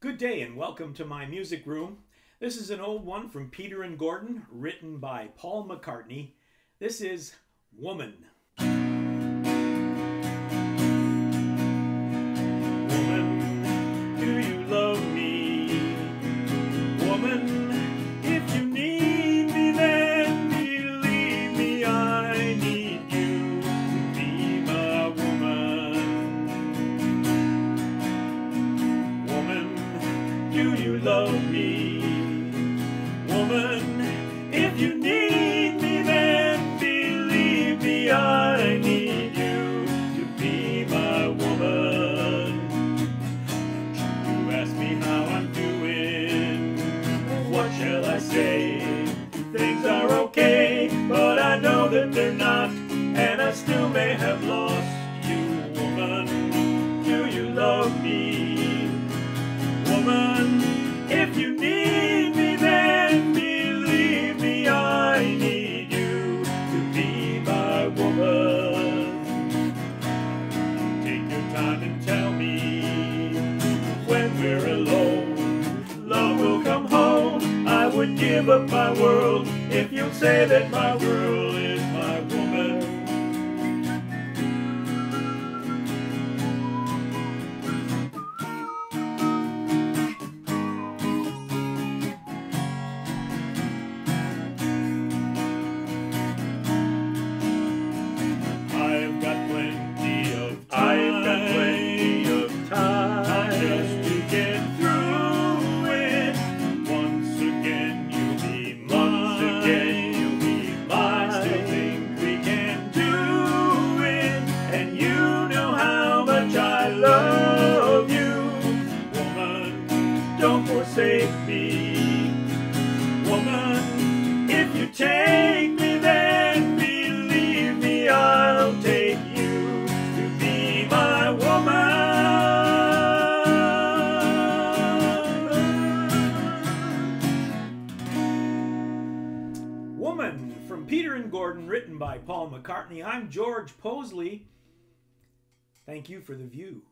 Good day and welcome to my music room. This is an old one from Peter and Gordon, written by Paul McCartney. This is Woman. Woman, do you love me? Woman, if you need me, then believe me, I need you to be my woman. Woman, do you love me? Woman, if you need me, then believe me, I need you to be my woman. You ask me how I'm doing, what shall I say? Things are okay, but I know that they're not, and I still may have lost you, woman. Do you love me? Woman, if you need me, then believe me, I need you to be my woman. Take your time and tell me when we're alone, love will come home. I would give up my world if you'd say that my world is my woman. Don't forsake me, woman. If you take me, then believe me, I'll take you to be my woman. Woman from Peter and Gordon, written by Paul McCartney. I'm George Possley. Thank you for the view.